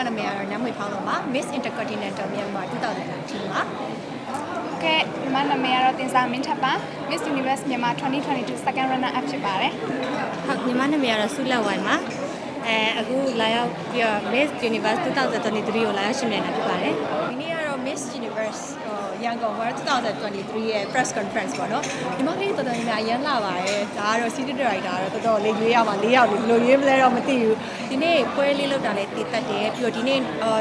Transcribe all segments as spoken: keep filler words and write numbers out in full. มาดามยาเราไม่พอหรอกมั้ง Miss Intercontinental เมียนมาที่ตัวเด่นทีมั้งโอเคมาดามยาเราติดสามมินทับป่ะ Miss Universe เมียนมายี่สิบยี่สิบสอง second runner up ใช่ป่ะเลยฮักนี่มาดามยาเราสุดละวันมั้งเอ่ออากูลายเอาเปีย Miss Universe ที่ตัวเด่นทีเราลายเอาชิมเลยนะที่ป่ะเลยวันนี้เรา Miss Universe ยังก็วันที่ตัวเด่นทีเรา press conference ป่ะเนาะนี่มันคือตัวเด่นมาอย่างละวันเลยถ้าเรา city director เราตัวเลี้ยงเลี้ยงมาเลี้ยงหรือเลี้ยงเลยเราไม่ติดทีนี้พอเลี้ยงเราได้ติดตั้งเด็กอยู่ที่นี่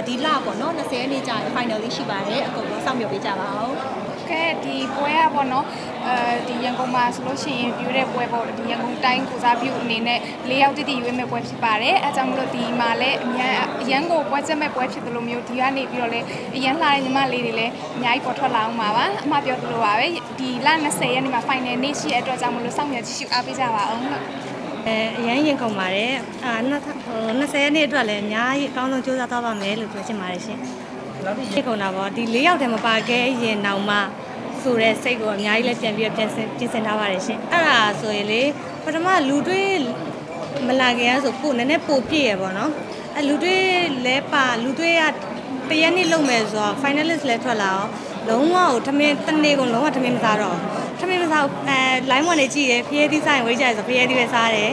ดีล่าป่ะเนาะนั่นเสียนี่จ้า finally ชิบะเลยก็ต้องสามยกไปจ้าบ้าแค่ที่ป่วยป่ะเนาะที่ยังก็มาสุดๆชินอยู่ได้ป่วยป่ะที่ยังก็ time กูจะอยู่นี่เนี่ยเลี้ยงที่ที่อยู่ไม่ป่วยชิบะเลยอาจจะมึงเราที่มาเลยเนี่ยยังก็ป่วยจะไม่ป่วยชิดตัวมีอยู่ที่อันนี้พี่เราเลยยังลายนี่มาเลยนี่เลยย้ายปวดท้องเรามาบ้างมาเปียกตัวไว้ดีล่านั่นเสียนี่มา finally นี่ชิตัวจะมึงเราสามยกชิบะไปจ้าบ้ายังยังเข้ามาเลยอ่าน่าน่าเสียนี่ด้วยเลยย้ายตอนลงจูจะต้องมาเมลุกไปชิมาเลยชิที่คนเราดีเลี้ยงแต่มาปากแกยังนำมาสุเรศใส่ก่อนย้ายเลยเปลี่ยนเปลี่ยนเปลี่ยนเปลี่ยนทาวาริชิอะไรส่วนเลยเพราะว่าลูด้วยมาลาเกียสุปูนั่นเนี่ยปูพี่เหรอเนาะลูด้วยเล็บปาลูด้วยอ่ะแต่ยันนี่ลงเมจว่าฟิแนลส์เล็บทัวร์แล้วหลงว่าทำไมตั้งเด็กคนหลงว่าทำไมมาซาหรอทำไมมาซาเอ่อหลายวันเลยจีพี่เอที่ใส่ไว้ใจสักพี่เอที่ไปซาเลย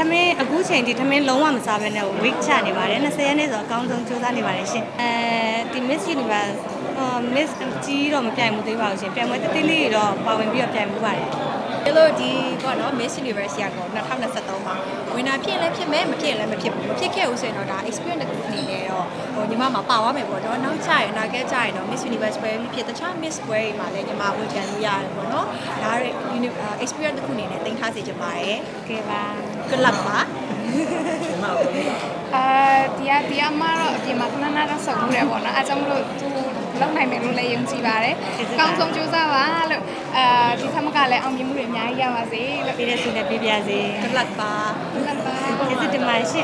ทำไมอากูเชนที่ทำไมหลงว่ามาซาเป็นเนี่ยวิกชาในบาร์เนี่ยนั่นเสียเนี่ยจะก้าวตรงจูซาในบาร์เลยชิที่มิสยูนิเวิร์สมิสจีเราไม่เปลี่ยนมุติบ่าวใช่เปลี่ยนมุติลี่เราเปล่าเป็นพี่เราเปลี่ยนมุติบ่าวเดี๋ยวเราดีก่อนเนาะมิสยูนิเวิร์สอย่างก่อนนะทำนักสตอมมาวันนั้นพี่อะไรพี่แม่มาพี่อะไรมาพี่พี่แค่อุเซนเราได้ experience ในกลุ่มนี้เนี่ยเราโอ้ยมาหมาป่าวว่าไม่บอกเนาะน้องชายน้าแก่ใจเนาะมิสยูนิเวิร์สไปพี่แต่ชอบมิสเวย์มาเลยเนี่ยมาวันจันทร์ยานก่อนเนาะได้ยูนิ experience ในกลุ่มนี้เนี่ยตั้งท่าสิจะไปโอเคบ้างก็หลับปะเดี๋ยวเดี๋ยวมาเราเดี๋ยวมาข้างหน้าเราสองคนเดี๋ยวบอกนะอาจารย์เราดูเรื่องไหนแม่รู้เลยยังจีบาร์เลยกองทรงจูซาว่าเลยที่ทำการเลยเอามีมือเดียวย้ายมาสิแล้วปีเดียวสิเนี่ยปีเดียวสิกลัดปลากลัดปลาเดี๋ยวจะมาสิ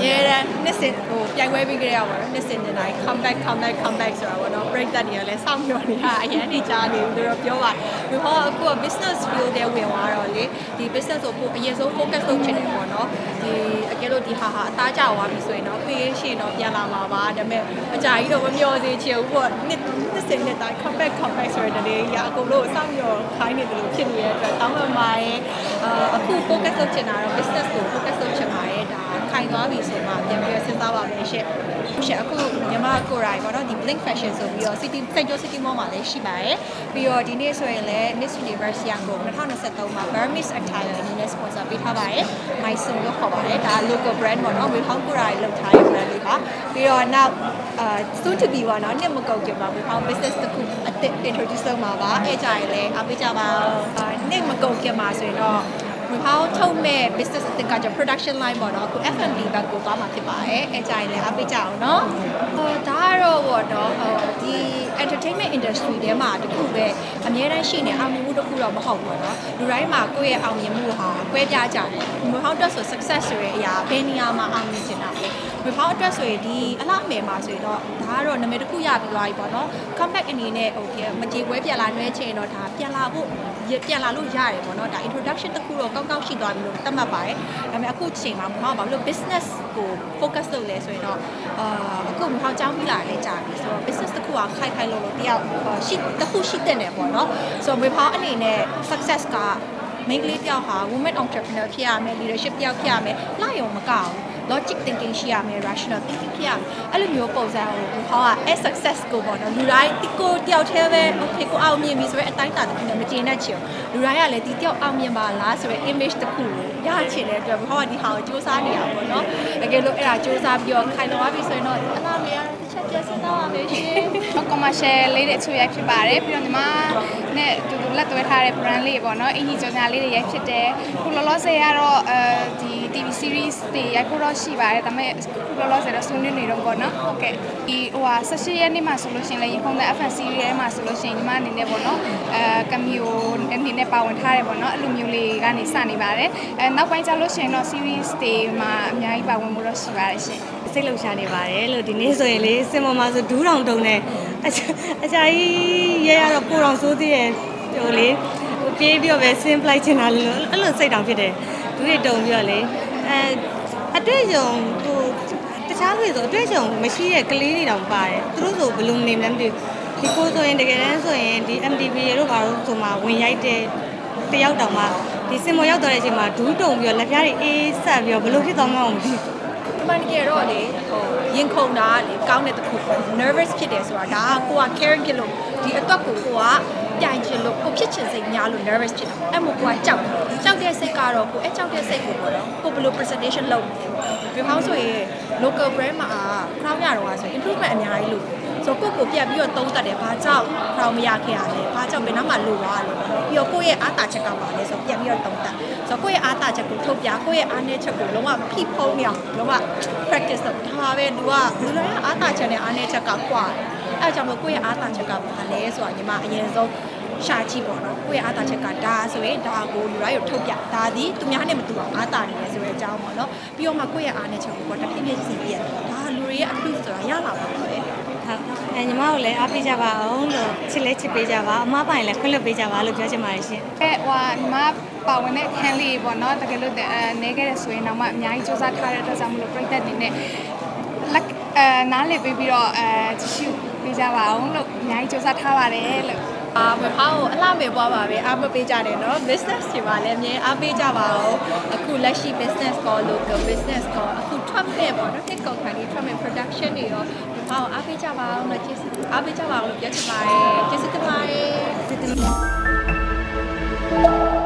เนี่ยนะเนี่ยสิโอ้ยังไว้เป็นเดียวอ่ะเนี่ยสิเนี่ยไหน come back come back come back ส่วนว่าเรา break ตันเนี่ยเลยซ้ำอยู่เนี่ยไอ้เนี่ยดีจ้าดีดูรับเยอะว่ะคือเพราะกู business field เดียวเวียนว่าเราเลยที่ business ตัวกูยังต้องโฟกัสตรงเช่นนี้ก่อนเนาะที่แกโรดีฮ่าฮ่าตาเจ้าว่ามีสวยเนาะพี่ชีเนาะยาลามาบ้าเดี๋ยวแม่อาจารย์ที่เราไม่ยอมสิเชียวกว่านี่นี่เสียงเนี่ยตาย come back come back ส่วนเดียวยากูรู้ซ้ำอยู่ใครเนี่ยตัวเช่นนี้แต่ต้องมาใหม่คือโฟกัสตรงเช่นนั้นเรา business ตัวโฟกัสตรงเช่นไหนได้ใครก็มีสวยมาเดี๋ยวแม่เสียตาว่าไม่ใช่ไม่ใช่คือเนี่ยมากูไรก็เนาะดิบลิงแฟชั่นส่วนพี่สิที่เซ็นโยสิที่มองมาเลยใช่ไหมพี่ที่นี่สวยเลย Miss Universe ยังคงนั่นเท่านั้นเสร็จตัวมา Burmese attire นี่เนี่ย sponsor พี่ทำไว้ไม่ส่งก็ขอบอกเลยการลูกกับแบรนด์หมดเอาไปท้องกูไรลงท้ายแบรนด์เลยค่ะพี่ว่าน่าซูนทูบีว่าเนาะเนี่ยมันเก่าเกี่ยวกับไปท้อง business ตะคุณอัดเต็ม introducer มาว่าเอจ่ายเลยเอาไปจ่ายมาเนี่ยมันเก่าเกี่ยวมาสวยเนาะมือเขาเท่าเมย์ business ติดการจะ production line บ่เนาะกู เอฟ แอนด์ บี บางกูก็มาที่บ้านเอจ่ายเลยเอาไปจ่ายเนาะเออถ้าเราว่าเนาะที่ entertainment industry เนี่ยมาทุกคู่เลยอันนี้ได้ชินเนี่ยเอามือทุกคู่เรามาหอบเนาะดูไรมากูยังเอามือมือหากูยังจ่ายมือเขาด้วยส่วน success rate ยาเป็นยามาเอามือชนะเลยมือเขาด้วยส่วนดีอะไรเมย์มาส่วนเนาะถ้าเราเนี่ยไม่ทุกคู่อยากไปบ่เนาะ comeback อันนี้เนี่ยโอเคมันจีเว็บยาลาเวเชนเนาะถ้ายาลาบุเย็บยาลาลุยใหญ่บ่เนาะแต่ introduction ตะคู่เราก็เก้าชิดดอยมันลงตั้มมาไปแล้วแม่กูเฉียงมาพ่อบอกเรื่อง business กูโฟกัสเลยส่วนเนาะกูมีเขาเจ้ามีหลายเลยจ้ะส่วน business ตะคู่ใครใครลงเดียวชิดตะคู่ชิดเด่นเนี่ยบ่เนาะส่วนมือเขาอันนี้เนี่ย success ก็ไม่รีดเดียวค่ะ women entrepreneur พี่อาเมย์ leadership เดียวพี่อาเมย์ไล่ออกมาเก่า logic thinking พี่อาเมย์ rational thinking พี่อาเมย์อะไรมีว่าโปรเจกต์ของเขาอะ as success กูบอกนะดูไรที่กูเดียวเท่าเว้ยโอเคกูเอาเมียมีสวยตั้งแต่ตั้งแต่ไม่เจอหน้าเชียวดูไรอะไรที่เดียวเอาเมียมาล้าสวย image ตะกูยากเชียวเลยเพราะว่าที่เขาจูซาเนี่ยบอกเนาะแล้วแกลูกเอร่าจูซาเบียร์ใครรู้ว่าพี่สวยหน่อยอะไรเมียที่ชัดเจนสุดแล้วเมียชีพก็มาแชร์เลยเด็กช่วยพี่บาร์เร่พี่น้องมาเนี่ยดูดูแลตัวทาร์เร่แบรนด์เลยบอกเนาะอีนี่จะงานเลยเด็กช่วยเด็กคุณล้อล้อเสียเราทีทีวีซีรีส์ที่อยากคุณล้อชีบาร์เร่แต่ไม่คุณล้อล้อเสียเราส่วนนี้นี่ลงก่อนเนาะโอเคอีว่าสักชิ้นนี่มาสุดๆชิ้นเลยยิ่งคงได้แฟนซีรีส์มาสุดๆชิ้นมาหนึ่งเนี่ยบอกเนาะกามิโอนี่เนี่ยป่าวทาร์เร่บอกเนาะลูมิโอลีกันอีสานนี่บาร์เร่นักวิจารณ์ลูกเชนซีรีส์ที่มามีอะไรบ้างวันบุรุษชีวะใช่เซลล์ชาเนบาร์เร่ลูดินนี่ส่วนเลยเซมมาสุดดูรองตรงเนี่ยอาจอาจารย์ยี่อะไรปูรองสุดที่เออเลยเพียบอยู่เวสซิมพลายชนะเลยอันนั้นใส่ดำพี่เด้ดูดิตรงอยู่เลยเอออันเดียวกู ชาคือตัวเด็กจังไม่ใช่เด็กคลีนี่ดำไปตรุษบลูมนี่นั่นดิที่กูตัวเองเด็กนั่นส่วนเองที่เอ็มดีบีรู้ว่ารู้ตัวมาวิญญาณเด็กเตี้ยตัวมาที่สมัยตัวเด็กจีมาดูตรงอยู่แล้วพี่อะไรเอ๊ะสับอยู่บลูที่ต้องมาอุ้มดิมันเกี่ยวกับอะไรยิงคงได้ก้าวในตะคุบ nervous คิดเดี๋ยวสว่าได้กูว่า caring คิดลงที่ตัวกูกูว่าใจคิดลงกูพิจารณาสิ่งยาลุ่น nervous คิดไอ้หมู่กูเจ้าเจ้าเดียร์เซกาโร่กูไอ้เจ้าเดียร์เซกูกูกูบลู presentation ลงวิวเขาสวย local brand มาคราวนี้เราว่าสวย improvement อันใหญ่ลุ่นส่วนกูกูเปียบิวโตแต่เดี๋ยวพาเจ้าเราไม่อยากเขียนเลยพาเจ้าเป็นน้ำมันลุ่นว่าลุ่นบิวกูยังอาตาจะกลับมาเลยส่วนเปียบิวโตแต่ส่วนกูยังอาตาจะกูทุบยากูยังอันเนี่ยจะกูลงว่าพี่พงเนี่ยลงว่า practice ต่อท่าเวดูว่าดูแลอาตาจะเนี่ยอันเนี่ยจะกลับกว่าไอ้จำเลยกูยังอาตาจะกลับมาเลยส่วนยี่มาอันเนี่ยส่วนชาชีบอกนะกูยังอาตาจะกลับด่าส่วนด่ากูดูแลอยู่ทุบยาด่าดีตุ้มยาเนี่ยมันตัวอาตาเนี่ยส่วนเจ้าหมอเนาะบิวมากูยังอันเนี่ยจะกูกว่าแต่ที่เนี่ยสี่เดือนด่าลุยอันพิวส่วนยาหลับเลยอันนี้มาเลยอาพี่จะว่าอ๋อเนาะชิเล่ชิเปจะว่ามาไปเลยคนละไปจะว่าลูกจะจะมาใช่แค่ว่ามาป่าวเนี่ยแฮร์รี่บอนน์ตะเกียบเด็กเนี่ยก็สวยนะมาย้ายโจซาคาร์จะจำลูกไปแต่เนี่ยลักนั่นเลยไปบีรอจะชิวไปจะว่าอ๋อเนาะย้ายโจซาคาร์มาเลยอ่าไม่พอลาไม่พอมาเลยอาไม่ไปจะเนี่ยเนาะ business ที่มาเลยเนี่ยอาไปจะว่าอ๋อคุณลักชี business ก็ local business ก็คุณทำเนี่ยบอนน์ที่ก่อนคันนี้ทำเป็น production นี่อ๋อเอาอาบิจาวาเราเจสซี่อาบิจาวาเราเจสซี่ไปเจสซี่ไป